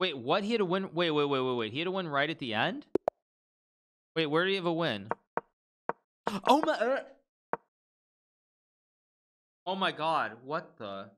Wait, what? He had a win? Wait. He had a win right at the end? Wait, where do you have a win? Oh my... Oh my god, what the...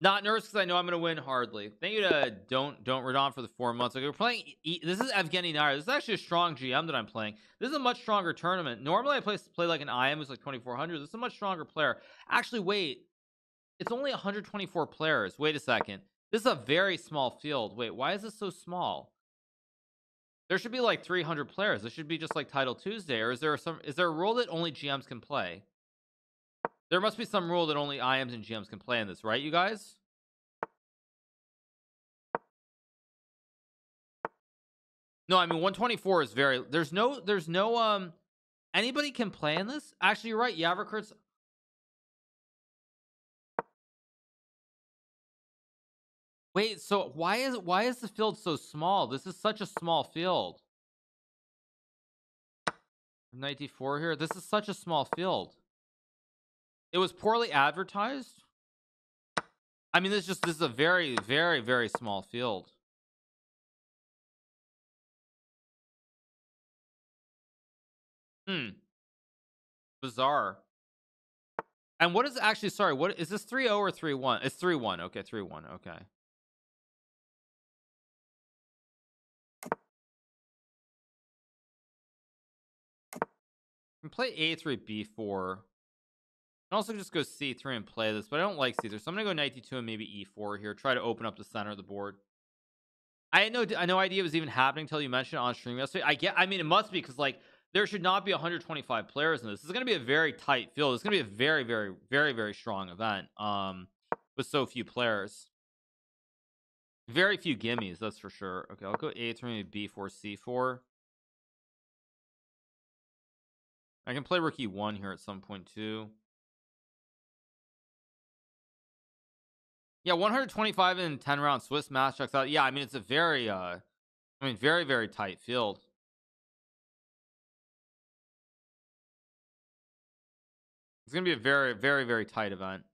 Not nervous because I know I'm going to win hardly. Thank you to Don't Radon for the 4 months. Like, we're playing... This is Evgeniy Najer. This is actually a strong GM that I'm playing. This is a much stronger tournament. Normally, I play like an IM who's like 2,400. This is a much stronger player. Actually, wait. It's only 124 players. Wait a second. This is a very small field. Wait, why is this so small? There should be like 300 players. This should be just like Title Tuesday. Or is there a rule that only GMs can play? There must be some rule that only IMs and GMs can play in this, right, you guys? No, I mean 124 is very... There's no anybody can play in this? Actually, you're right, Yaverkurt's... Wait, so why is the field so small? This is such a small field. Knight d4 here. This is such a small field. It was poorly advertised. I mean, this is a very, very, very small field. Bizarre. And what is actually, sorry, what is this 3-0 or 3-1? It's 3-1. Okay, 3-1. Okay. You can play A3, B4. I can also just go C3 and play this, but I don't like C3, so I'm gonna go Knight D2 and maybe E4 here. Try to open up the center of the board. I had no idea it was even happening until you mentioned it on stream yesterday. I mean, it must be because like there should not be 125 players in this. This is gonna be a very tight field. It's gonna be a very, very, very, very strong event with so few players. Very few gimmies, that's for sure. Okay, I'll go A3, maybe B4, C4. I can play Rookie 1 here at some point too. Yeah, 125 in 10 round Swiss match checks out. Yeah, I mean, it's a very, very, very tight field. It's going to be a very, very, very tight event.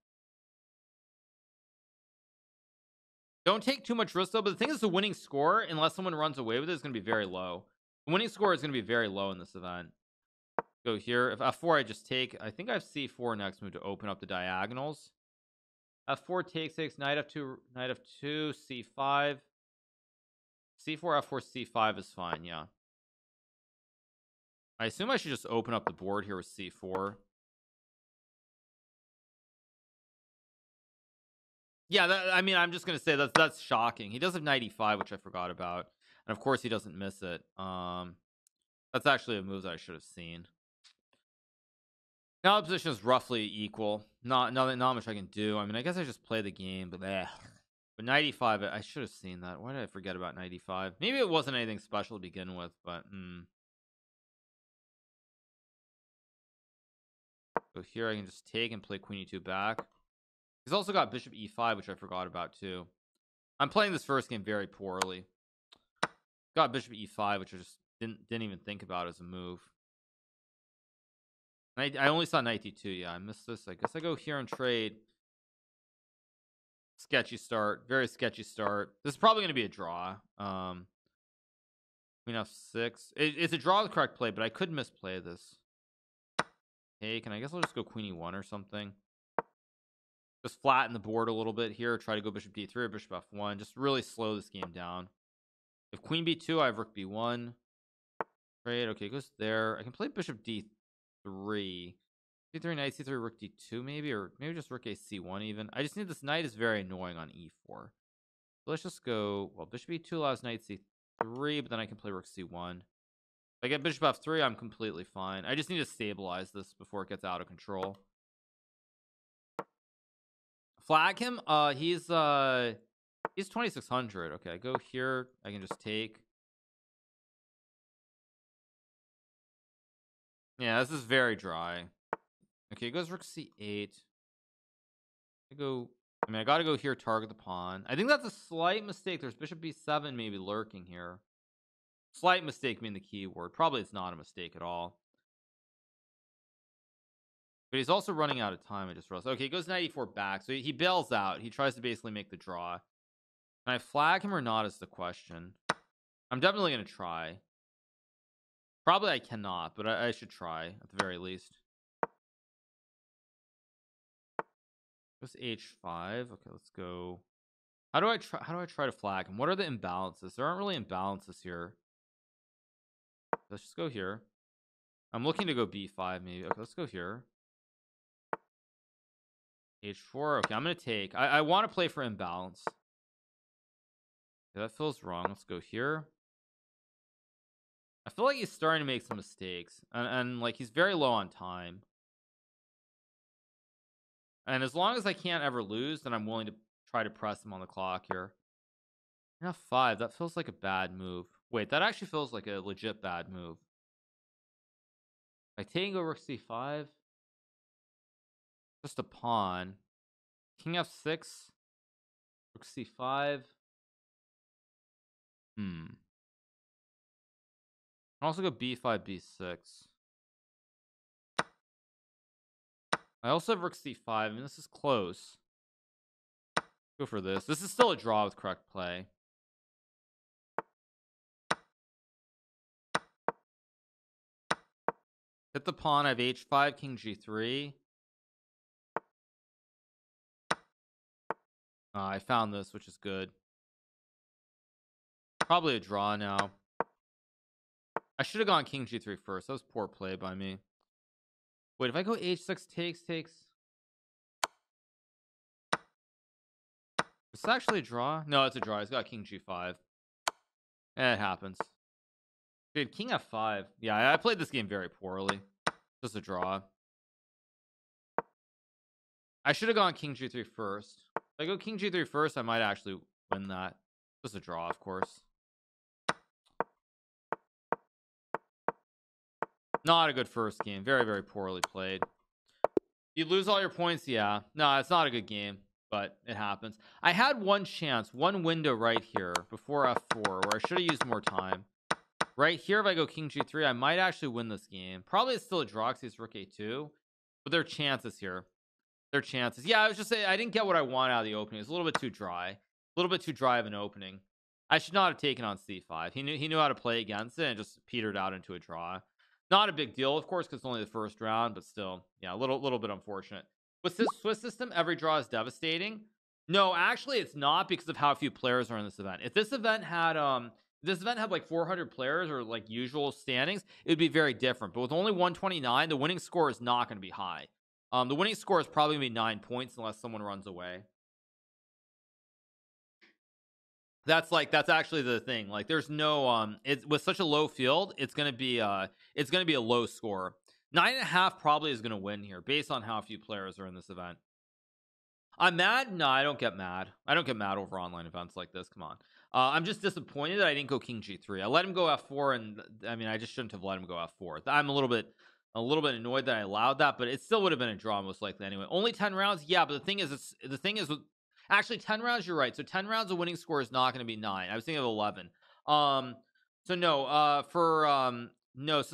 Don't take too much risk, though. But the thing is, the winning score, unless someone runs away with it, is going to be very low. The winning score is going to be very low in this event. Go here. If F4, I just take, I think I have C4 next move to open up the diagonals. F4 takes six, knight f2, c5, c4, f4, c5 is fine. Yeah, I assume I should just open up the board here with c4. Yeah, I mean, I'm just gonna say that's shocking. He does have knight e5, which I forgot about, and of course he doesn't miss it. That's actually a move that I should have seen. Now the position is roughly equal. Not much I can do. I mean, I guess I just play the game, but bleh. But 95, I should have seen that. Why did I forget about 95? Maybe it wasn't anything special to begin with, but So here I can just take and play Queen E2 back. He's also got Bishop E5, which I forgot about too. I'm playing this first game very poorly. Got Bishop E5, which I just didn't even think about as a move. I only saw knight d2. Yeah, I missed this. I guess I go here and trade. Sketchy start. Very sketchy start. This is probably going to be a draw. Queen f6. It's a draw, the correct play, but I could misplay this. Take, and I guess I'll just go queen e1 or something. Just flatten the board a little bit here. Try to go bishop d3 or bishop f1. Just really slow this game down. If queen b2, I have rook b1. Trade. Okay, it goes there. I can play bishop d3. C3 knight c3 rook d2 maybe, or maybe just rook ac1 even. I just need this knight is very annoying on e4. So let's just go, well, bishop e2 allows knight c3, but then I can play rook c1. If I get bishop f3, I'm completely fine. I just need to stabilize this before it gets out of control. Flag him. He's 2600. Okay, I go here. I can just take. Yeah, this is very dry. Okay, it goes rook c8. I gotta go here, target the pawn. I think that's a slight mistake. There's bishop b7 maybe lurking here. Slight mistake being the key word. Probably it's not a mistake at all. But he's also running out of time. I just realized. Okay, he goes 94 back, so he bails out. He tries to basically make the draw. Can I flag him or not is the question. I'm definitely going to try. Probably I cannot, but I should try at the very least. Goes h5. Okay, let's go. How do I try to flag him? What are the imbalances? There aren't really imbalances here. Let's just go here. I'm looking to go b5 maybe. Okay, let's go here. h4. Okay, I'm going to take. I want to play for imbalance. Okay, that feels wrong. Let's go here. I feel like he's starting to make some mistakes. And like, he's very low on time. And as long as I can't ever lose, then I'm willing to try to press him on the clock here. f5. That feels like a bad move. Wait, that actually feels like a legit bad move. I take over c5. Just a pawn. King f6. Rook c5. I also go b5, b6. I also have rook c5. I mean, this is close. Go for this. This is still a draw with correct play. Hit the pawn. I have h5, king g3. I found this, which is good. Probably a draw now. I should have gone king g3 first. That was poor play by me. Wait, if I go h6, takes. Is this actually a draw? No, it's a draw. He's got king g5. It happens. Dude, king f5. Yeah, I played this game very poorly. Just a draw. I should have gone king g3 first. If I go king g3 first, I might actually win that. Just a draw, of course. Not a good first game. Very, very poorly played. You lose all your points, yeah. No, it's not a good game, but it happens. I had one chance, one window right here before f4 where I should have used more time. Right here, if I go king g3, I might actually win this game. Probably it's still a draw because it's rook a2, but there are chances here. Their chances. Yeah, I was just saying I didn't get what I want out of the opening. It's a little bit too dry. A little bit too dry of an opening. I should not have taken on c5. He knew how to play against it and just petered out into a draw. Not a big deal, of course, because it's only the first round, but still, yeah, a little bit unfortunate. With this Swiss system, every draw is devastating. No, actually, it's not because of how few players are in this event. If this event had like 400 players or like usual standings, it would be very different. But with only 129, the winning score is not going to be high. The winning score is probably going to be 9 points unless someone runs away. That's actually the thing. Like, there's no it's with such a low field, it's gonna be a low score. 9.5 probably is gonna win here based on how few players are in this event. I'm mad. No, I don't get mad. I don't get mad over online events like this. Come on. I'm just disappointed that I didn't go king g3. I let him go f4, and I mean, I just shouldn't have let him go f4. I'm a little bit annoyed that I allowed that, but it still would have been a draw most likely anyway. Only 10 rounds, yeah. But the thing is, actually 10 rounds, you're right. So 10 rounds of winning score is not going to be 9. I was thinking of 11. So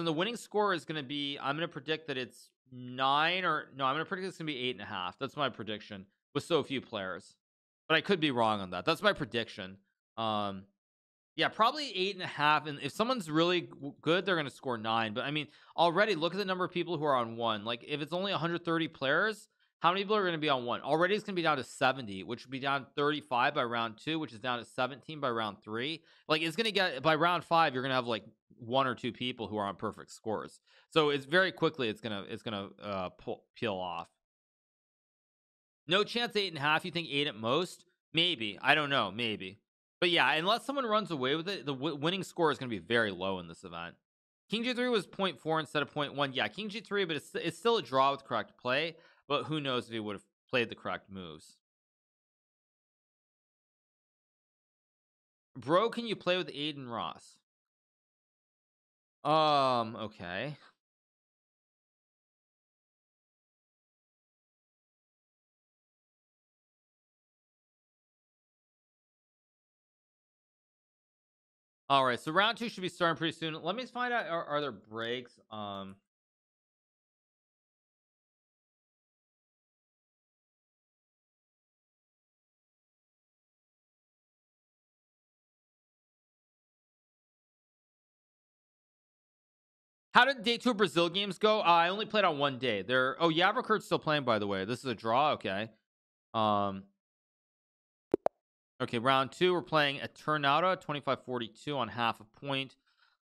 the winning score is going to be, I'm going to predict that it's 9 or no, I'm going to predict it's going to be 8.5. That's my prediction with so few players, but I could be wrong on that. That's my prediction. Yeah, probably 8.5. And if someone's really good, they're going to score 9. But I mean, already look at the number of people who are on 1. Like if it's only 130 players, how many people are going to be on 1? Already it's going to be down to 70, which would be down 35 by round 2, which is down to 17 by round 3. Like it's going to get, by round 5, you're going to have like 1 or 2 people who are on perfect scores. So it's very quickly, it's going to peel off. No chance 8.5. You think 8 at most? Maybe. I don't know. Maybe. But yeah, unless someone runs away with it, the winning score is going to be very low in this event. King G3 was 0.4 instead of 0.1. Yeah, King G3, but it's still a draw with correct play. But who knows if he would have played the correct moves. Bro, can you play with Aiden Ross? Okay. All right, so round 2 should be starting pretty soon. Let me find out, are there breaks? How did day two of Brazil games go? I only played on one day. Oh, Yaverkurt's still playing, by the way. This is a draw. Okay. Okay, round two, we're playing Eternauta 2542 on half a point.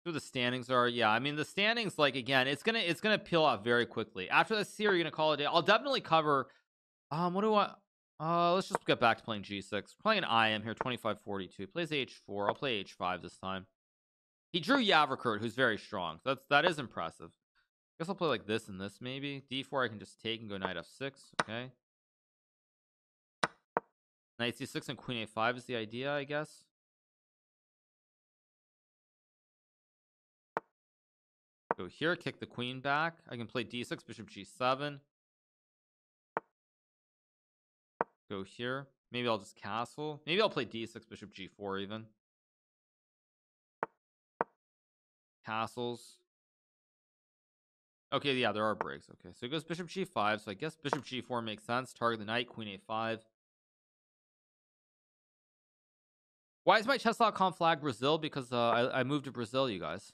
Who the standings are? Yeah, I mean the standings, like, again, it's gonna peel out very quickly. After this series, you're gonna call it a day. I'll definitely cover. What do I? Let's just get back to playing G6. We're playing IM here, 2542. He plays H4. I'll play H5 this time. He drew Yaverkurt, who's very strong. So that is impressive. I guess I'll play like this and this maybe. D4 I can just take and go knight F6. Okay. Knight C6 and queen A5 is the idea, I guess. Go here, kick the queen back. I can play D6, bishop G7. Go here. Maybe I'll just castle. Maybe I'll play D6, bishop G4 even. Castles. Okay, yeah, there are breaks. Okay, so it goes bishop G5. So I guess bishop G4 makes sense. Target the knight, queen A5. Why is my chess.com flag Brazil? Because I moved to Brazil, you guys.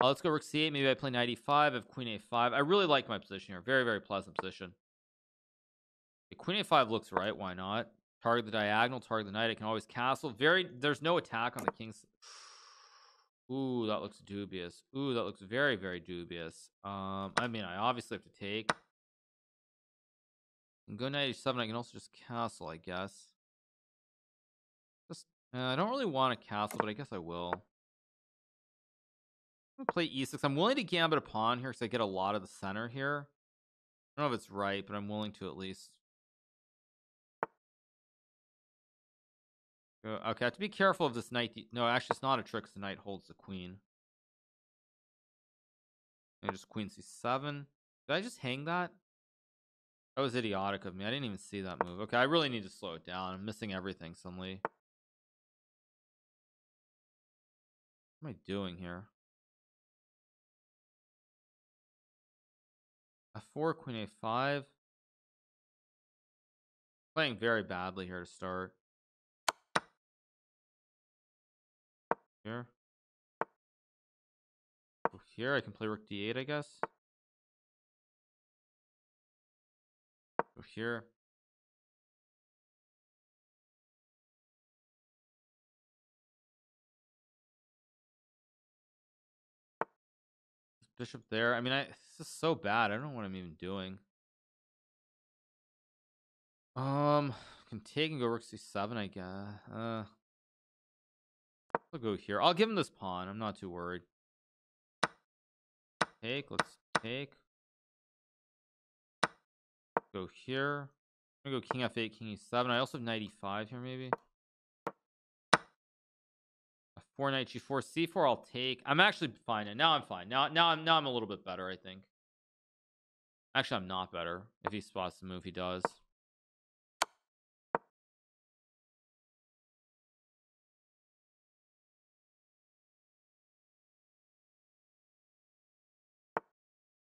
Let's go rook C8. Maybe I play knight E5. I have queen A5. I really like my position here. Very, very pleasant position. Okay, queen A5 looks right. Why not? Target the diagonal. Target the knight. I can always castle. There's no attack on the king's. Ooh, that looks dubious. Ooh, that looks very, very dubious. I mean, I obviously have to take. And go knight H7. I can also just castle, I guess. I don't really want to castle, but I guess I will. I'm going to play E6. I'm willing to gambit a pawn here because I get a lot of the center here. I don't know if it's right, but I'm willing to at least. Okay, I have to be careful of this knight. No, actually, it's not a trick because the knight holds the queen. And just queen C7. Did I just hang that? That was idiotic of me. I didn't even see that move. Okay, I really need to slow it down. I'm missing everything suddenly. What am I doing here? F4, queen A5. Playing very badly here to start. Here. Oh, here I can play rook D8, I guess. Go here. Bishop there. I mean, this is so bad. I don't know what I'm even doing. Can take and go rook C7, I guess. I'll go here. I'll give him this pawn. I'm not too worried. Take. Let's take. Go here. I'm gonna go king F8, king E7. I also have knight E5 here, maybe. F4, knight G4, C4. I'll take. I'm actually fine now. I'm fine now. Now I'm a little bit better, I think. Actually, I'm not better. If he spots the move, he does.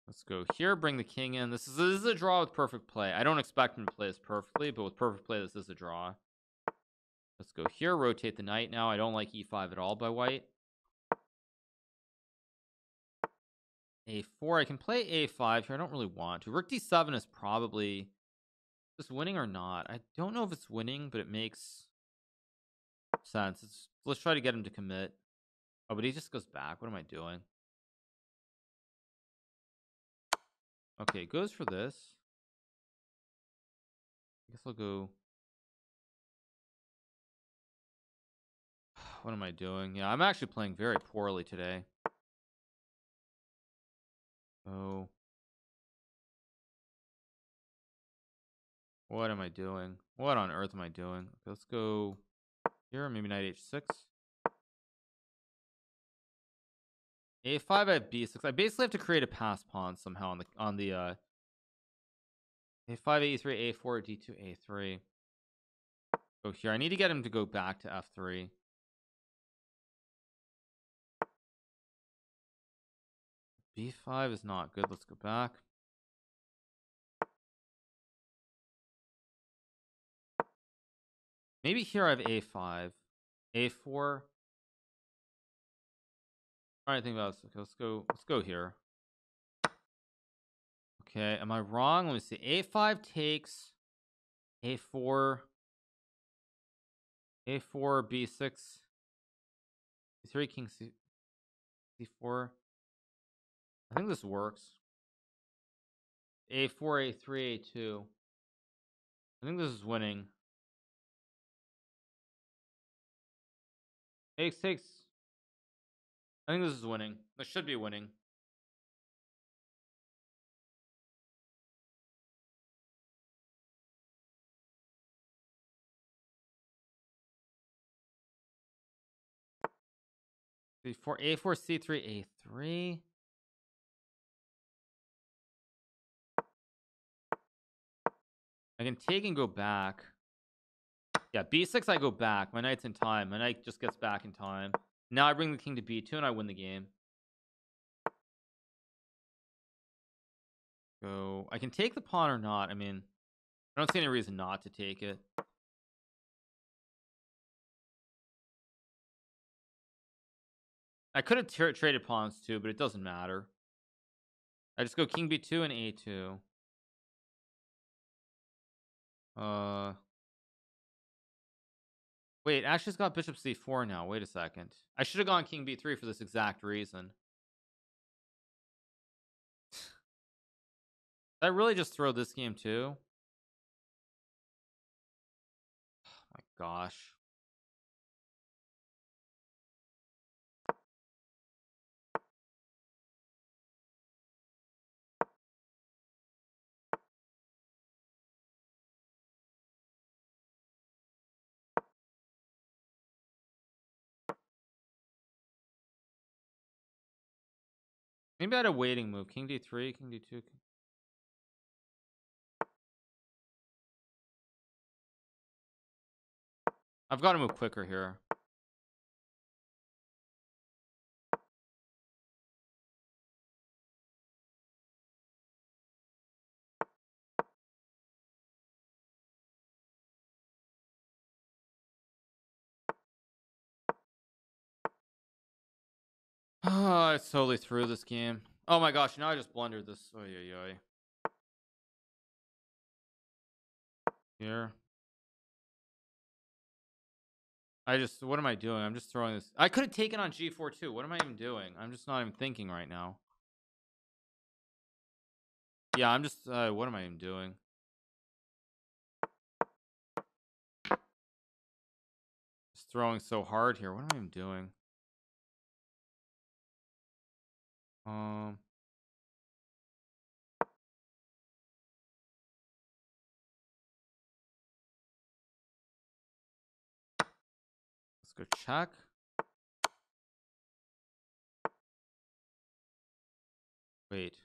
Let's go here. Bring the king in. This is a draw with perfect play. I don't expect him to play this perfectly, but with perfect play, this is a draw. Let's go here, rotate the knight now. I don't like E5 at all by white. A4, I can play A5 here. I don't really want to. Rook D7 is probably just winning or not. I don't know if it's winning, but it makes sense. Let's try to get him to commit. Oh, but he just goes back. What am I doing? Okay, goes for this. I guess I'll go. What am I doing? Yeah, I'm actually playing very poorly today. Oh. What am I doing? What on earth am I doing? Okay, let's go here. Maybe knight H6. A5, I have B6. I basically have to create a pass pawn somehow on the A5, A3, A4, D2, A3. Go here. I need to get him to go back to F3. B5 is not good. Let's go back. Maybe here I have A5, A4. All right, think about this. Okay, let's go here. Okay, am I wrong? Let me see. A5 takes A4. A4, B6, B3, King C4. I think this works. A4, A3, A2. I think this is winning. A6. I think this is winning. This should be winning. C4, A4, C3, A3. I can take and go back. Yeah, B6, I go back. My knight's in time. My knight just gets back in time. Now I bring the king to B2 and I win the game. So I can take the pawn or not. I mean, I don't see any reason not to take it. I could have traded pawns too, but it doesn't matter. I just go king b2 and a2. Wait, Ashley's got bishop c4 now. Wait a second. I should have gone king b3 for this exact reason. Did I really just throw this game too? Oh my gosh. Maybe I had a waiting move. King d3, king d2. I've got to move quicker here. Oh, I totally threw this game. Oh my gosh, now I just blundered this. Oh, yeah, yeah. Here. I just, what am I doing? I'm just throwing this. I could have taken on G4 too. What am I even doing? I'm just not even thinking right now. Yeah, I'm just, what am I even doing? Just throwing so hard here. What am I even doing? Let's go check. Wait.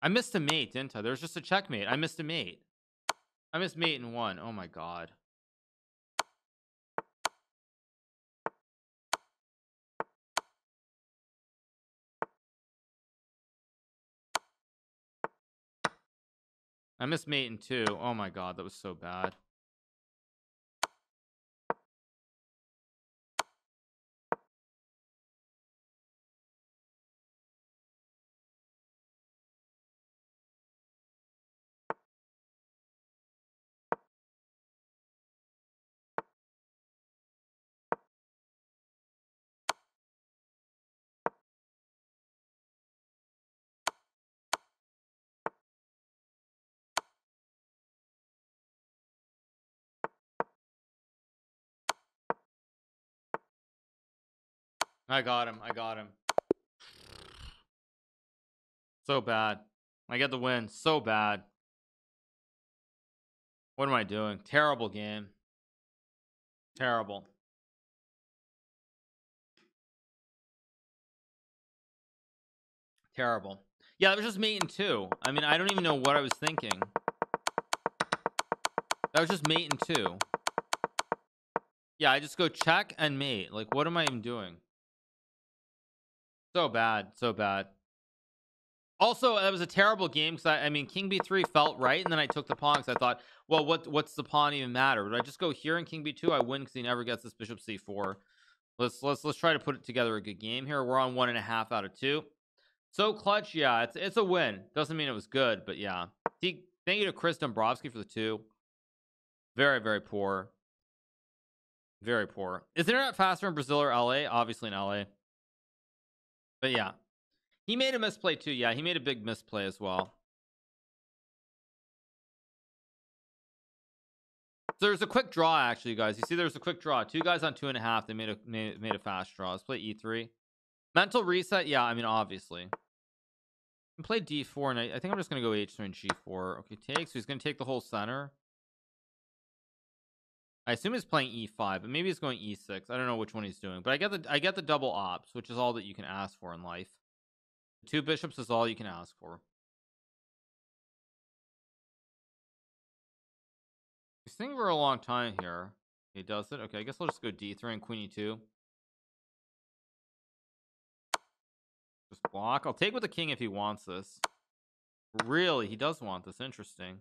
I missed a mate, didn't I? There's just a checkmate. I missed a mate. I missed mate and won. Oh my god. I missed mate in two. Oh my god, that was so bad. I got him. I got him. So bad. I get the win. So bad. What am I doing? Terrible game. Terrible. Terrible. Yeah, it was just mate and two. I mean, I don't even know what I was thinking. That was just mate and two. Yeah, I just go check and mate. Like, what am I even doing? So bad, so bad. Also, that was a terrible game because I mean, King B3 felt right, and then I took the pawn because I thought, well, what's the pawn even matter? Did I just go here in King B2? I win because he never gets this Bishop C4. Let's try to put it together a good game here. We're on 1.5 out of 2. So clutch, yeah. It's a win. Doesn't mean it was good, but yeah. Thank you to Chris Dombrowski for the 2. Very, very poor. Very poor. Is the internet faster in Brazil or LA? Obviously in LA. But yeah. He made a misplay too. Yeah, he made a big misplay as well. So there's a quick draw, actually, guys. You see, there's a quick draw. 2 guys on 2.5. They made a fast draw. Let's play E3. Mental reset. Yeah, I mean, obviously. And play D4, and I think I'm just gonna go H3 and G4. Okay, takes. So he's gonna take the whole center. I assume he's playing E5, but maybe he's going E6. I don't know which one he's doing, but I get the double ops, which is all that you can ask for in life. 2 bishops is all you can ask for. He's thinking for a long time here. He does it. Okay, I guess I'll just go D3 and Queen E2. Just block. I'll take with the king if he wants this. Really, he does want this. Interesting.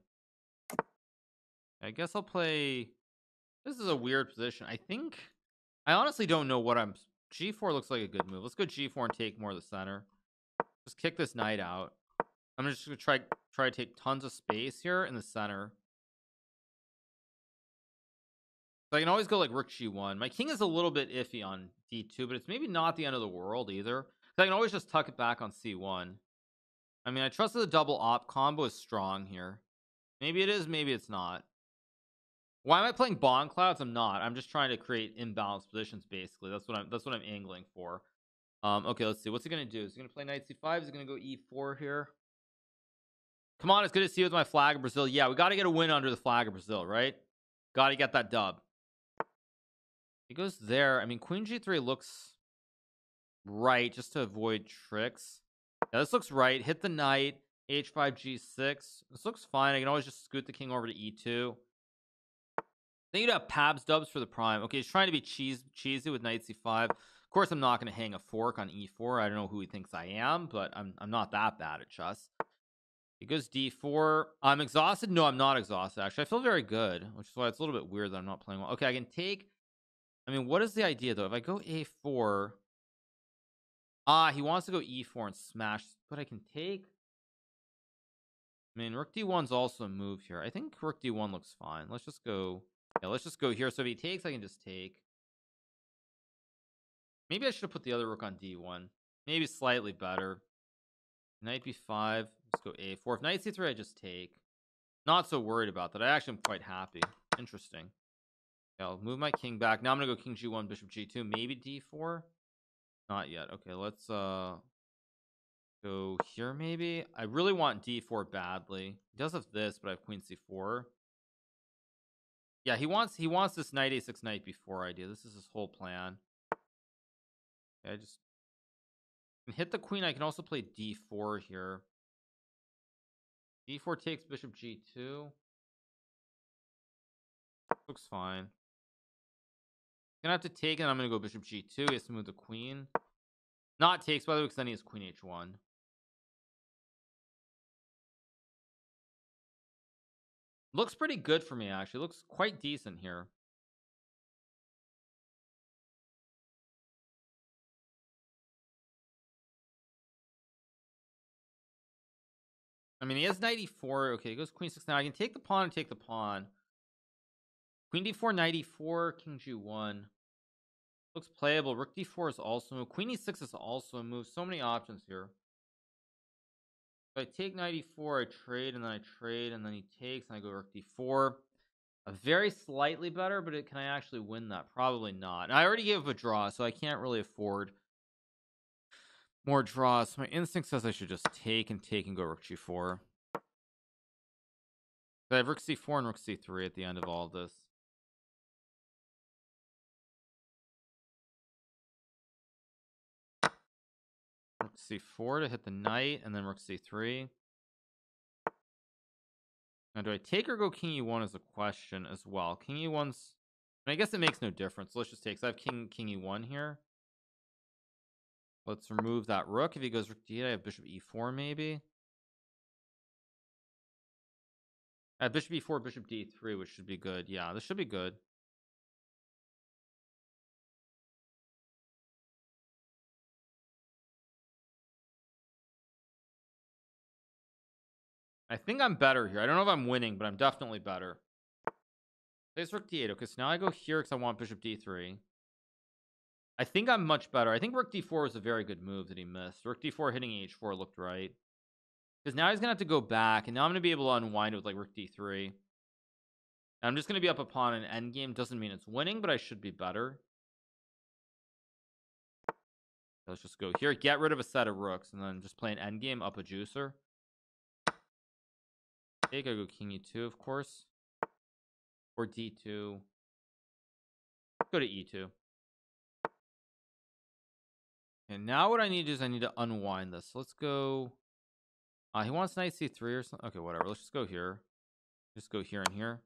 I guess I'll play... This is a weird position. I think... I honestly don't know what I'm... G4 looks like a good move. Let's go G4 and take more of the center. Just kick this knight out. I'm just going to try to take tons of space here in the center. So I can always go like rook G1. My king is a little bit iffy on D2, but it's maybe not the end of the world either. I can always just tuck it back on C1. I mean, I trust that the double op combo is strong here. Maybe it is, maybe it's not. Why am I playing Bond Clouds? I'm not. I'm just trying to create imbalanced positions, basically. That's what I'm angling for. Okay, let's see. What's he gonna do? Is he gonna play knight C5? Is he gonna go E4 here? Come on, it's good to see you with my flag of Brazil. Yeah, we gotta get a win under the flag of Brazil, right? Gotta get that dub. He goes there. I mean, Queen G3 looks right, just to avoid tricks. Yeah, this looks right. Hit the knight, h5, g6. This looks fine. I can always just scoot the king over to e2. Then you have Pabs Dubs for the prime. Okay, he's trying to be cheesy with knight c5. Of course, I'm not going to hang a fork on e4. I don't know who he thinks I am, but I'm not that bad at chess. He goes d4. I'm exhausted. No, I'm not exhausted, actually. I feel very good, which is why it's a little bit weird that I'm not playing well. Okay, I can take... I mean, what is the idea, though? If I go a4... Ah, he wants to go e4 and smash, but I can take... I mean, rook d1's also a move here. I think rook d1 looks fine. Let's just go... Yeah, let's just go here. So if he takes, I can just take. Maybe I should have put the other rook on d1. Maybe slightly better. Knight b5. Let's go a4. If knight c3, I just take. Not so worried about that. I actually am quite happy. Interesting. Yeah, I'll move my king back. Now I'm going to go king g1, bishop g2. Maybe d4? Not yet. Okay, let's go here maybe. I really want d4 badly. He does have this, but I have queen c4. Yeah, he wants this knight a6, knight b4 idea. This is his whole plan. Okay, I just hit the queen. I can also play d4 here. d4 takes bishop g2. Looks fine. Gonna have to take, and I'm gonna go bishop g2. He has to move the queen. Not takes, by the way, because then he has queen h1. Looks pretty good for me, actually. Looks quite decent here. I mean, he has knight e4. Okay, he goes queen six. Now I can take the pawn and take the pawn. Queen d4, knight e4, king g1. Looks playable. Rook d4 is also a move. Queen e6 is also a move. So many options here. So I take knight e4, I trade, and then he takes, and I go rook d4. A very slightly better, but can I actually win that? Probably not. And I already gave up a draw, so I can't really afford more draws. So my instinct says I should just take and go rook g4. So I have rook c4 and rook c3 at the end of all of this. C4 to hit the knight, and then rook c3. Now, do I take or go king e1 is a question as well. King e1's... I guess it makes no difference. Let's just take. So I have king e1 here. Let's remove that rook. If he goes rook d8, I have bishop e4 maybe. At bishop e4, bishop d3, which should be good. Yeah, this should be good. I think I'm better here. I don't know if I'm winning, but I'm definitely better. Place rook d8. Okay, so now I go here because I want bishop d3. I think I'm much better. I think rook d4 was a very good move that he missed. Rook d4 hitting h4 looked right. Because now he's going to have to go back, and now I'm going to be able to unwind it with like rook d3. And I'm just going to be up a pawn in endgame. Doesn't mean it's winning, but I should be better. Let's just go here. Get rid of a set of rooks, and then just play an endgame, up a juicer. I go king e2, of course, or d2. Go to e2. And now what I need to do is I need to unwind this. So let's go. He wants knight c3 or something. Okay, whatever. Let's just go here. Just go here and here.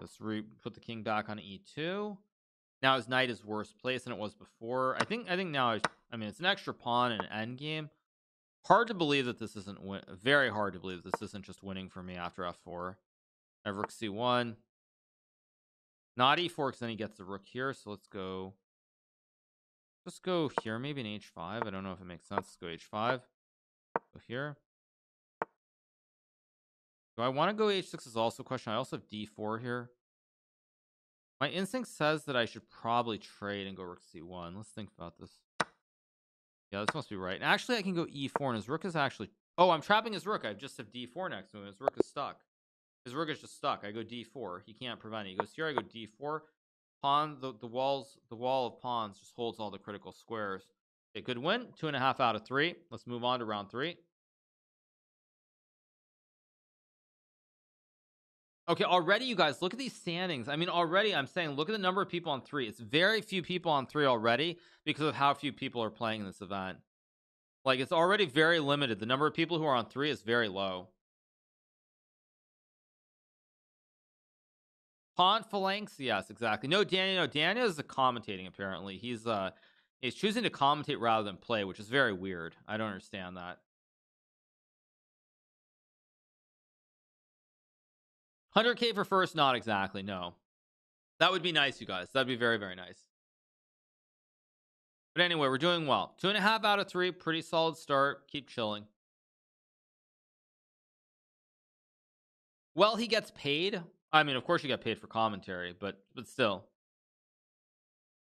Let's put the king back on e2. Now his knight is worse placed than it was before. I think now. I mean, it's an extra pawn and an endgame. Hard to believe that this isn't very hard to believe this isn't just winning for me after f4. I have rook c1. Not e4 because then he gets the rook here. So let's go. Just go here, maybe an h5. I don't know if it makes sense. Let's go h5. Go here. Do I want to go h6 is also a question. I also have d4 here. My instinct says that I should probably trade and go rook c1. Let's think about this. Yeah, this must be right. And actually, I can go e4, and his rook is actually... Oh, I'm trapping his rook. I just have d4 next to him. His rook is stuck. His rook is just stuck. I go d4. He can't prevent it. He goes here. I go d4. Pawn, the wall of pawns just holds all the critical squares. Okay, good win. 2.5 out of 3. Let's move on to round 3. Okay, already, you guys, look at these standings. I mean, already I'm saying, look at the number of people on 3. It's very few people on 3 already because of how few people are playing in this event. Like, it's already very limited. The number of people who are on 3 is very low. Pawn phalanx, yes, exactly. No, Daniel, no, Daniel is commentating, apparently. He's choosing to commentate rather than play, which is very weird. I don't understand that. 100k for first? Not exactly, no. That would be nice, you guys. That'd be very, very nice. But anyway, we're doing well. 2.5 out of 3. Pretty solid start. Keep chilling. Well, he gets paid. I mean, of course you get paid for commentary, but still.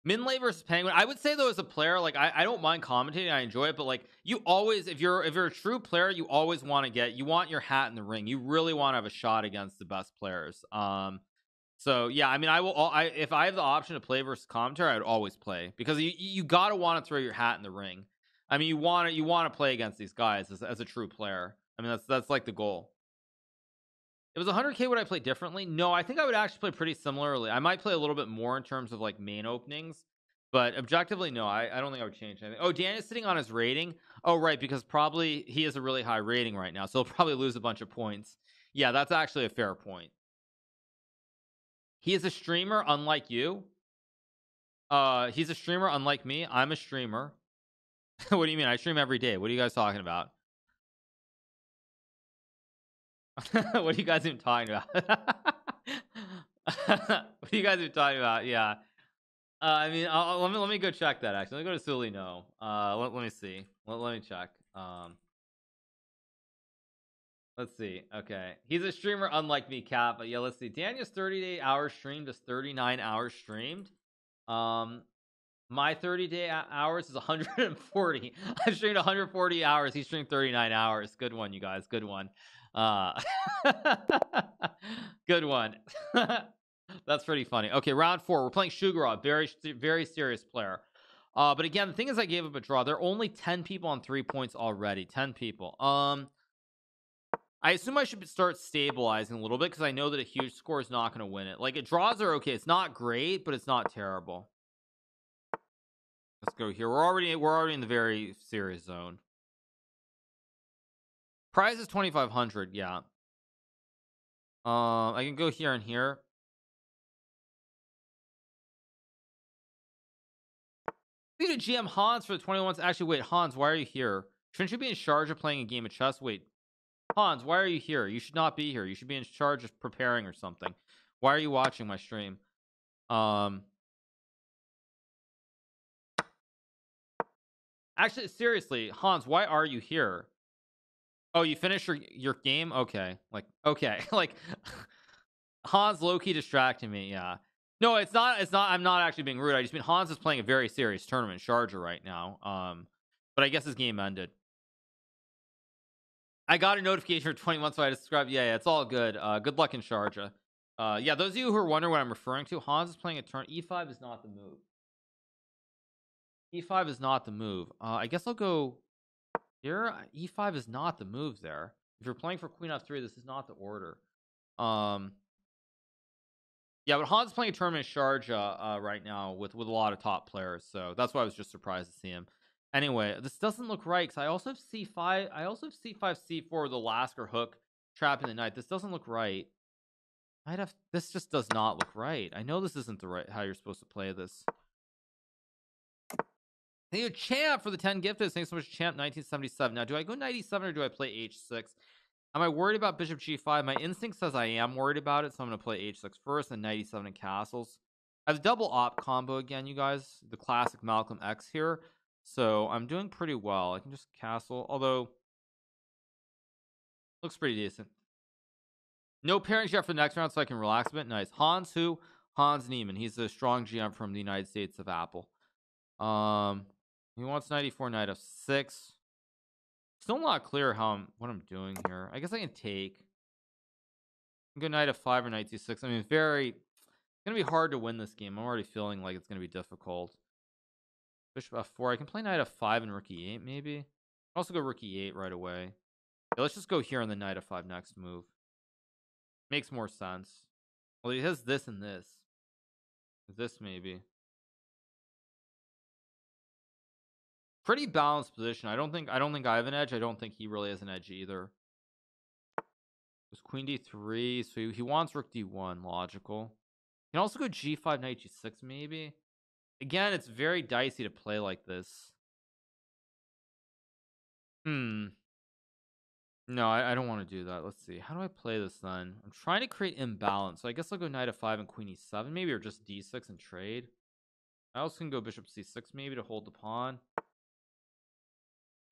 Minlay versus Penguin. I would say though, as a player, like I don't mind commentating. I enjoy it, but like you always, if you're a true player, you always want to get, you want your hat in the ring. You really want to have a shot against the best players. So yeah, I mean, if I have the option to play versus commentary, I would always play because you gotta want to throw your hat in the ring. I mean, you want to play against these guys as a true player. I mean, that's like the goal. It was 100k. Would I play differently? No, I think I would actually play pretty similarly. I might play a little bit more in terms of like main openings, but objectively, no, I don't think I would change anything. Oh, Dan is sitting on his rating. Oh, right, because probably he has a really high rating right now, so he'll probably lose a bunch of points. Yeah, that's actually a fair point. He is a streamer, unlike you. He's a streamer, unlike me. I'm a streamer. What do you mean? I stream every day. What are you guys talking about? What are you guys even talking about? What are you guys even talking about? Yeah. I mean, let me go check that actually. Let me go to Sulino. Let me see. Let me check. Let's see. Okay. He's a streamer unlike me, Cap. But yeah, let's see. Daniel's 38 hours streamed is 39 hours streamed. My 30-day hours is 140. I streamed 140 hours. He streamed 39 hours. Good one, you guys. Good one. Good one. That's pretty funny. Okay, round 4. We're playing Sjugirov, very, very serious player. But again, the thing is I gave up a draw. There are only 10 people on 3 points already. 10 people. I assume I should start stabilizing a little bit because I know that a huge score is not going to win it. Like, draws are okay. It's not great, but it's not terrible. Let's go here. We're already in the very serious zone. Prize is 2,500. Yeah. I can go here and here. Thank you to GM Hans for the 21. Actually, wait, Hans, why are you here? Shouldn't you be in charge of playing a game of chess? Wait, Hans, why are you here? You should not be here. You should be in charge of preparing or something. Why are you watching my stream? Actually, seriously, Hans, why are you here? Oh, you finished your game? Okay. Like, okay. Like, Hans low-key distracted me, yeah. No, it's not, I'm not actually being rude. I just mean Hans is playing a very serious tournament, Sharjah, right now. But I guess his game ended. I got a notification for 21, so I described, yeah, it's all good. Good luck in Sharjah. Yeah, those of you who are wondering what I'm referring to, Hans is playing a turn. E5 is not the move. E5 is not the move. I guess I'll go here. E5 is not the move there. If you're playing for Queen F3, this is not the order. Yeah, but Hans is playing a tournament in Sharjah right now with a lot of top players, so that's why I was just surprised to see him. Anyway, this doesn't look right because I also have C5. I also have C5, C4 with a Lasker hook trapping the knight. This doesn't look right. This just does not look right. I know this isn't the right how you're supposed to play this. Thank you, Champ, for the 10 gifted. Thanks so much, Champ. 1977. Now, do I go knight e7 or do I play h6? Am I worried about bishop g5? My instinct says I am worried about it, so I'm going to play h6 first and knight e7 in castles. I have a double op combo again, you guys. The classic Malcolm X here. So I'm doing pretty well. I can just castle, although looks pretty decent. No pairings yet for the next round, so I can relax a bit. Nice. Hans who? Hans Niemann. He's a strong GM from the United States of Apple. He wants knight e4, knight f6. Still not clear what I'm doing here. I guess I can take. Go knight f5 or knight c6. I mean, it's gonna be hard to win this game. I'm already feeling like it's gonna be difficult. Bishop f4. I can play knight f5 and rook e8 maybe. I'll also go rook e8 right away. Yeah, let's just go here on the knight f5 next move. Makes more sense. Well, he has this and this. This maybe. Pretty balanced position. I don't think I have an edge. I don't think he really has an edge either. It was queen d3, so he wants rook d1. Logical. He can also go g5, knight g6 maybe. Again, it's very dicey to play like this. No, I don't want to do that. Let's see. How do I play this then? I'm trying to create imbalance, so I guess I'll go knight f5 and queen e7 maybe, or just d6 and trade. I also can go bishop c6 maybe to hold the pawn.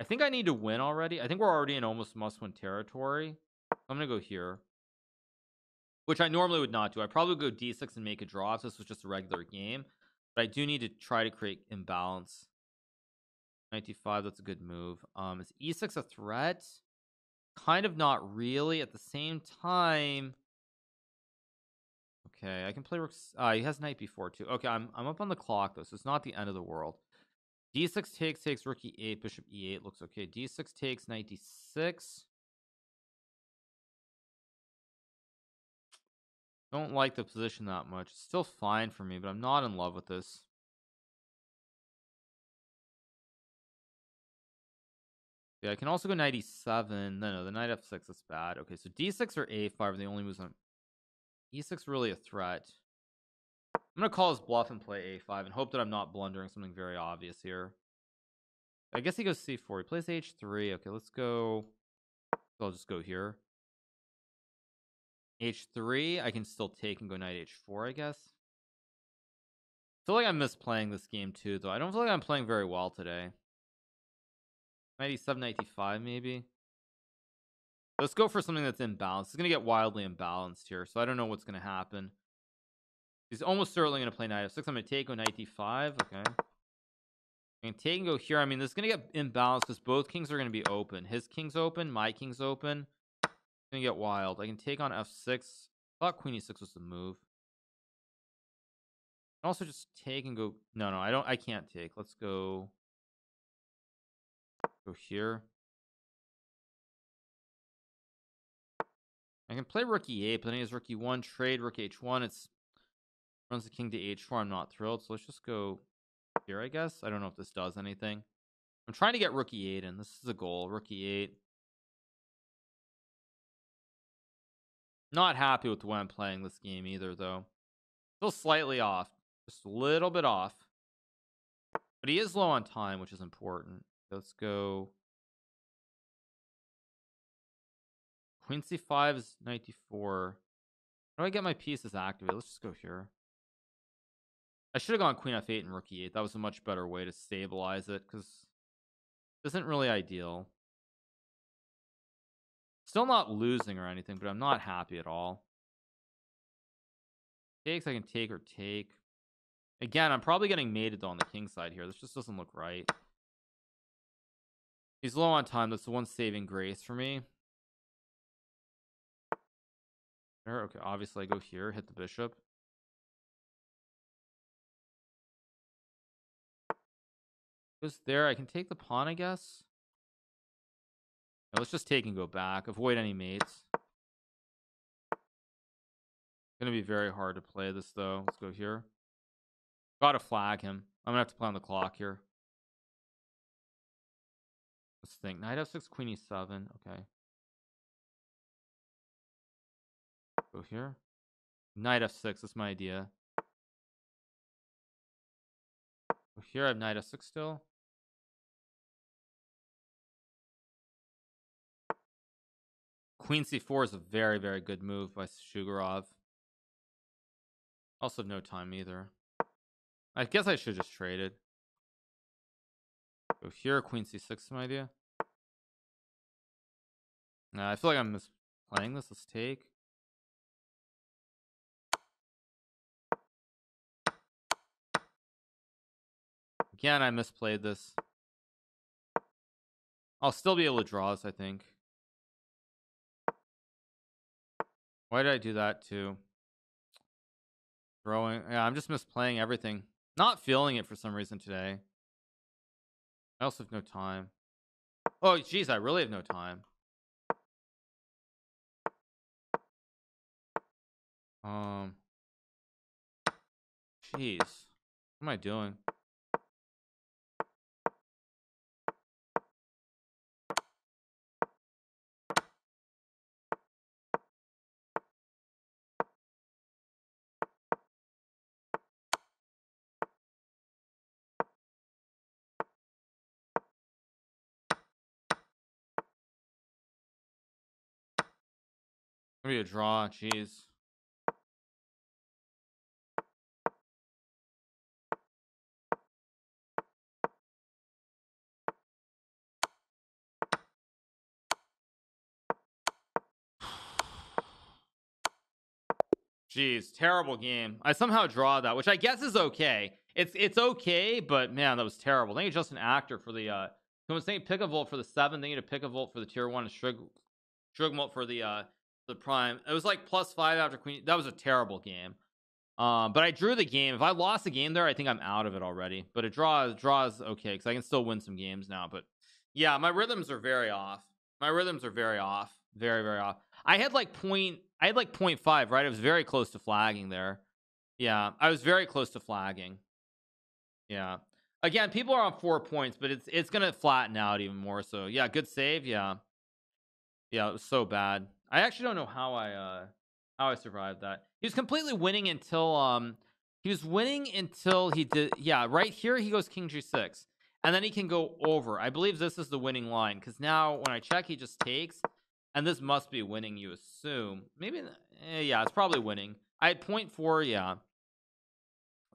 I think I need to win already. I think we're already in almost must-win territory. I'm going to go here, which I normally would not do. I probably go d6 and make a draw if this was just a regular game. But I do need to try to create imbalance. Knight d5, that's a good move. Is e6 a threat? Kind of not really. At the same time, okay, I can play rook. He has knight b4 too. Okay, I'm up on the clock though, so it's not the end of the world. D6 takes rook e8, bishop e8 looks okay. D6 takes knight d6. Don't like the position that much. It's still fine for me, but I'm not in love with this. Yeah, I can also go knight e7. No, the knight f6 is bad. Okay, so d6 or a5 are the only moves on. E6 really a threat. I'm going to call his bluff and play a5 and hope that I'm not blundering something very obvious here. I guess he goes c4. He plays h3. Okay, let's go. I'll just go here. h3. I can still take and go knight h4, I guess. I feel like I'm misplaying this game too, though. I don't feel like I'm playing very well today. Knight e7, knight d5 maybe. Let's go for something that's imbalanced. It's going to get wildly imbalanced here, so I don't know what's going to happen. He's almost certainly going to play knight f6. I'm going to take on knight d5. Okay. I can take and go here. I mean, this is going to get imbalanced because both kings are going to be open. His king's open. My king's open. It's going to get wild. I can take on f6. I thought queen e6 was the move. I can also just take and go. No, I can't take. Let's go. Go here. I can play rook e8, but then he has rook e1. Trade rook h1. It's runs the king to h4. I'm not thrilled, so let's just go here, I guess. I don't know if this does anything. I'm trying to get rook e8 in. This is a goal. Rook e8. Not happy with the way I'm playing this game either, though. Still slightly off. Just a little bit off. But he is low on time, which is important. Let's go. Queen c5 is 94. How do I get my pieces activated? Let's just go here. I should have gone queen f8 and rook e8. That was a much better way to stabilize it, because it isn't really ideal. Still not losing or anything, but I'm not happy at all. Takes, I can take or take. Again, I'm probably getting mated on the king side here. This just doesn't look right. He's low on time. That's the one saving grace for me. There, okay, obviously I go here, hit the bishop. Goes there. I can take the pawn, I guess. Now, let's just take and go back. Avoid any mates. It's going to be very hard to play this, though. Let's go here. Got to flag him. I'm going to have to play on the clock here. Let's think. Knight f6, queen e7. Okay. Go here. Knight f6. That's my idea. Go here. I have knight f6 still. Queen c4 is a very, very good move by Sjugirov. Also have no time either. I guess I should just trade it. Go here, queen c6, my idea. Nah, I feel like I'm misplaying this. Let's take. Again, I misplayed this. I'll still be able to draw this, I think. Why did I do that too? Throwing. Yeah, I'm just misplaying everything. Not feeling it for some reason today. I also have no time. Oh, geez, I really have no time. Jeez. What am I doing? Maybe a draw, jeez. Jeez, terrible game. I somehow draw that, which I guess is okay. It's okay, but man, that was terrible. Thank you, Justin Actor, for the thank you Pickavolt for the 7. Thank you to Pickavolt for the tier 1 and Shrugmolt for the prime. It was like +5 after queen. That was a terrible game, but I drew the game. If I lost the game there, I think I'm out of it already. But a draw is okay, because I can still win some games now. But yeah, my rhythms are very off. Very, very off. I had like 0.5, right? I was very close to flagging there. Yeah, I was very close to flagging. Yeah, again, people are on 4 points, but it's gonna flatten out even more. So yeah, good save. Yeah, it was so bad. I actually don't know how I survived that. He was completely winning until he did, yeah, right here he goes king g6, and then he can go over. I believe this is the winning line, because now when I check he just takes, and this must be winning, you assume. Maybe yeah, it's probably winning. I had 0.4, yeah.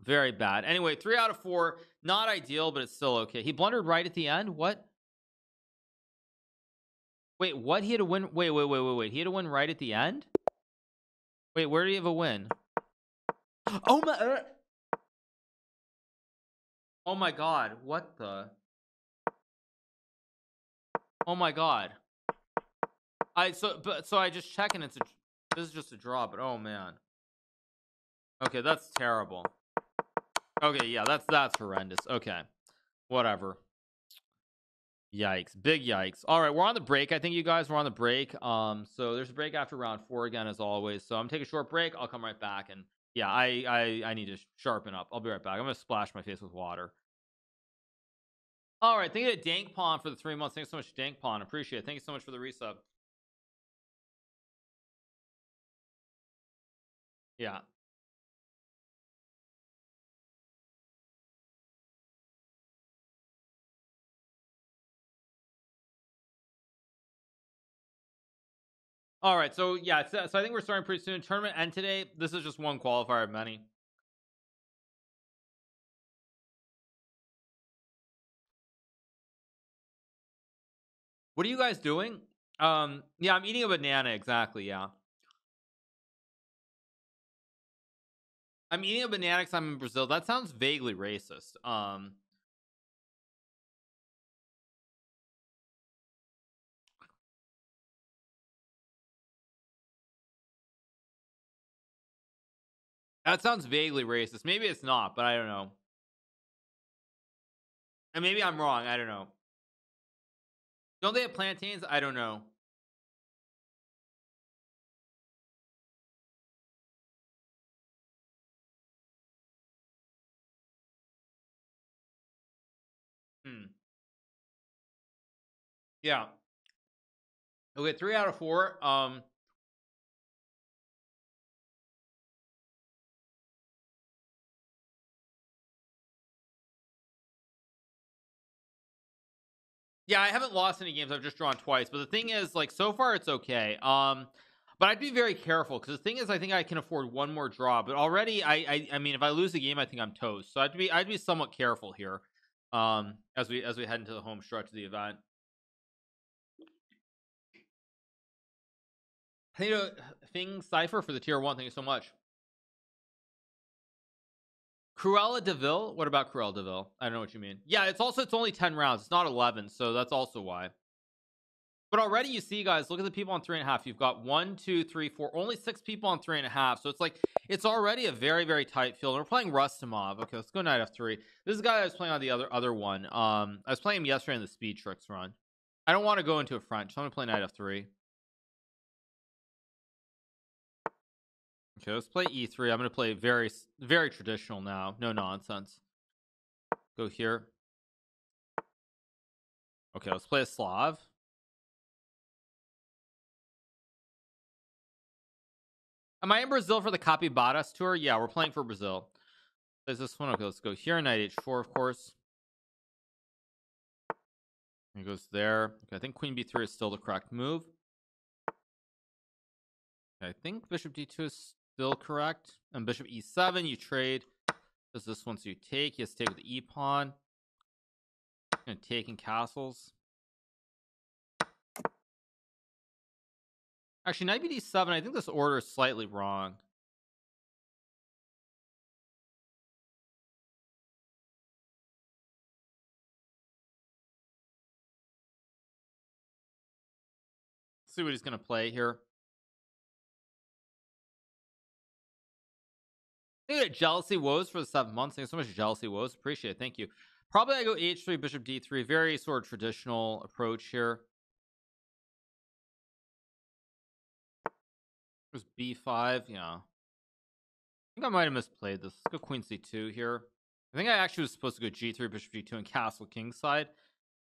Very bad. Anyway, 3 out of 4, not ideal, but it's still okay. He blundered right at the end. What? Wait, what? He had a win? Wait. He had a win right at the end? Wait, where do you have a win? Oh my... oh my god, what the... oh my god. So I just check and it's a... this is just a draw, but oh man. Okay, that's terrible. Okay, yeah, that's horrendous. Okay, whatever. Yikes, big yikes. All right, we're on the break. I think you guys were on the break. So there's a break after round 4 again, as always. So I'm taking a short break. I'll come right back. And yeah, I need to sharpen up. I'll be right back. I'm gonna splash my face with water. All right, thank you to Dank Pond for the 3 months. Thanks so much, Dank Pond. Appreciate it. Thank you so much for the resub. Yeah. All right, so yeah, so I think we're starting pretty soon. Tournament end today. This is just one qualifier of many. What are you guys doing? Yeah, I'm eating a banana. Exactly. Yeah, I'm eating a banana because I'm in Brazil. That sounds vaguely racist. That sounds vaguely racist. Maybe it's not, but I don't know. And maybe I'm wrong. I don't know. Don't they have plantains? I don't know. Yeah. Okay, 3 out of 4. Yeah, I haven't lost any games. I've just drawn twice. But the thing is, like, so far it's okay. But I'd be very careful because the thing is, I think I can afford one more draw. But already, I mean, if I lose the game, I think I'm toast. So I'd be somewhat careful here, as we head into the home stretch of the event. Hey, Thing Cipher for the tier 1. Thank you so much. Cruella DeVille. What about Cruella DeVille? I don't know what you mean. Yeah, it's only 10 rounds. It's not 11, so that's also why. But already you see, guys, look at the people on 3.5. You've got 1, 2, 3, 4, only 6 people on 3.5. So it's like, it's already a very, very tight field. We're playing Rustemov. Okay, let's go knight f3. This is a guy I was playing on the other one. I was playing him yesterday in the speed tricks run. I don't want to go into a French, so I'm gonna play knight f3. Okay, let's play e3. I'm going to play very, very traditional now. No nonsense. Go here. Okay, let's play a Slav. Am I in Brazil for the Capibaras tour? Yeah, we're playing for Brazil. There's this one. Okay, let's go here. Knight h4, of course. He goes there. Okay, I think queen b3 is still the correct move. Okay, I think bishop d2 is... still correct. And bishop e7, you trade. Does this one, so you take. He has to take with the e pawn. And taking castles. Actually, knight bd7. I think this order is slightly wrong. Let's see what he's going to play here. Jealousy woes for the 7 months. Thank you so much. Jealousy woes, appreciate it. Thank you. Probably I go h3, bishop d3. Very sort of traditional approach here. There's b5. Yeah, I think I might have misplayed this. Let's go queen c2 here. I think I actually was supposed to go g3, bishop d2, and castle king side,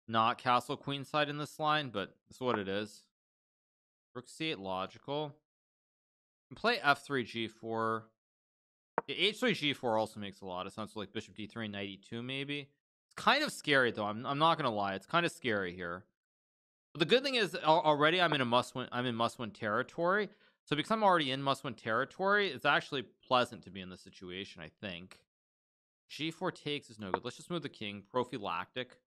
not castle queen side in this line, but that's what it is. Rook c8, logical. And play f3, g4. Yeah, h3 g4 also makes a lot of sense, like bishop d3, knight e2 maybe. It's kind of scary though, I'm not gonna lie, it's kind of scary here. But the good thing is already I'm in a must-win, I'm in must-win territory. So because I'm already in must-win territory, it's actually pleasant to be in this situation, I think. G4 takes is no good. Let's just move the king, prophylactic.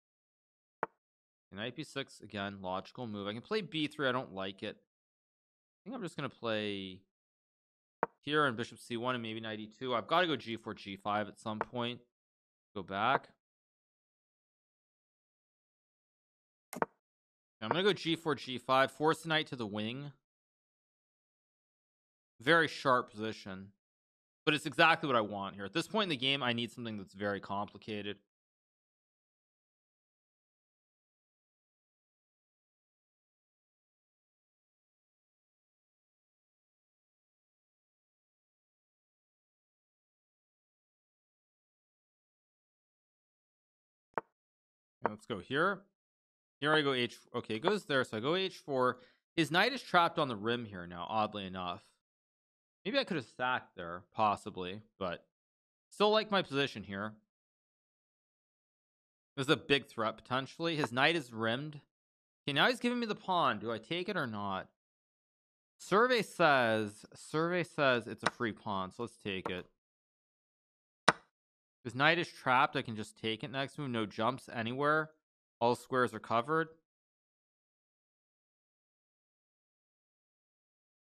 And knight b6, again, logical move. I can play b3, I don't like it. I think I'm just gonna play here and bishop c1 and maybe knight e2. I've got to go g4, g5 at some point. Go back. I'm going to go g4, g5. Force the knight to the wing. Very sharp position. But it's exactly what I want here. At this point in the game, I need something that's very complicated. Let's go here. Here I go h. Okay, it goes there, so I go h4. His knight is trapped on the rim here now, oddly enough. Maybe I could have sacked there, possibly, but still like my position here. This is a big threat potentially. His knight is rimmed. Okay, now he's giving me the pawn. Do I take it or not? Survey says it's a free pawn, so let's take it. His knight is trapped. I can just take it next move. No jumps anywhere. All squares are covered.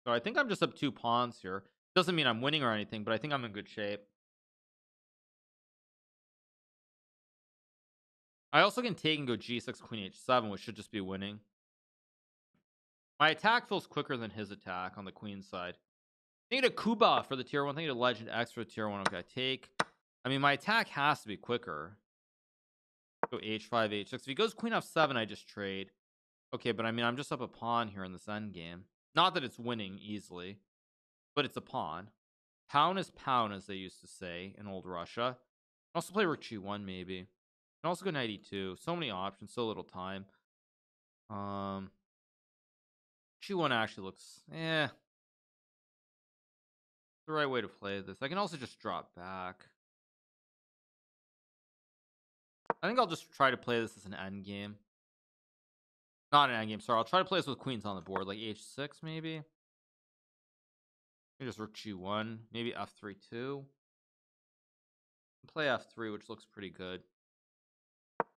So I think I'm just up 2 pawns here. Doesn't mean I'm winning or anything, but I think I'm in good shape. I also can take and go g6, queen h7, which should just be winning. My attack feels quicker than his attack on the queen side. I need a Kuba for the tier 1. I need a Legend X for the tier 1. Okay, take. I mean, my attack has to be quicker. Go h5, h6. If he goes queen f7, I just trade. Okay, but I mean, I'm just up a pawn here in this endgame. Not that it's winning easily, but it's a pawn. Pound, as they used to say in old Russia. I also play rook g1, maybe. And also go knight e2. So many options, so little time. G1 actually looks, eh, the right way to play this. I can also just drop back. I think I'll just try to play this as an endgame. Not an endgame, sorry. I'll try to play this with queens on the board, like h6 maybe. Maybe just rook g1, maybe f3 too. Play f3, which looks pretty good.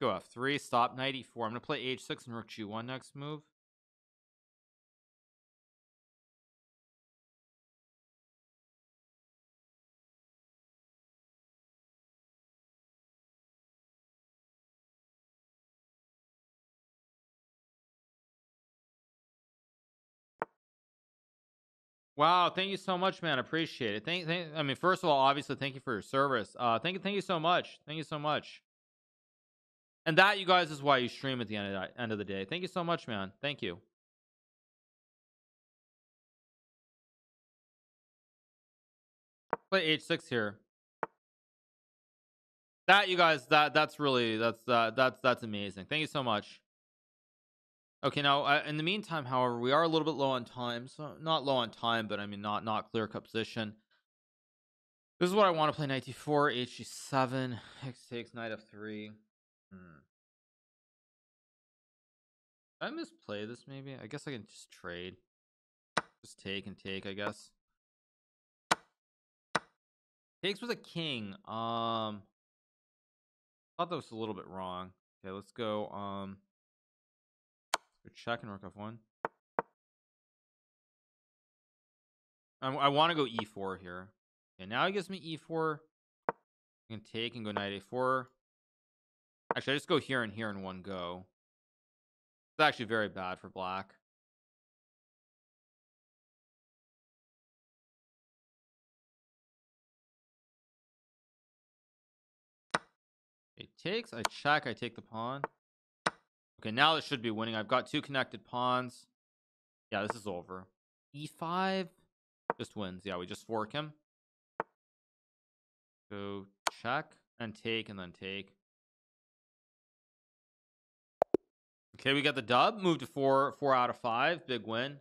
Go f3, stop knight e4. I'm gonna play h6 and rook g1 next move. Wow, thank you so much, man. Appreciate it. I mean, first of all, obviously, thank you for your service. Thank you so much. Thank you so much. And that, you guys, is why you stream at the end of the day. Thank you so much, man. Thank you. Play h6 here. That, you guys, that's amazing. Thank you so much. Okay, now in the meantime, however, we are a little bit low on time. So not low on time, but I mean not clear cut position. This is what I want to play: knight d4, hg7, x takes, knight f3. Did I misplay this? Maybe. I guess I can just trade, just take and take. I guess takes with a king. I thought that was a little bit wrong. Okay, let's go. Check and rook f1. I want to go e4 here. Okay, now he gives me e4. I can take and go knight a4. Actually, I just go here in one go. It's actually very bad for black. It takes. I check. I take the pawn. Okay, now this should be winning. I've got 2 connected pawns. Yeah, this is over. E5 just wins. Yeah, we just fork him. Go check and take and then take. Okay, we got the dub. Moved to 4 out of 5. Big win.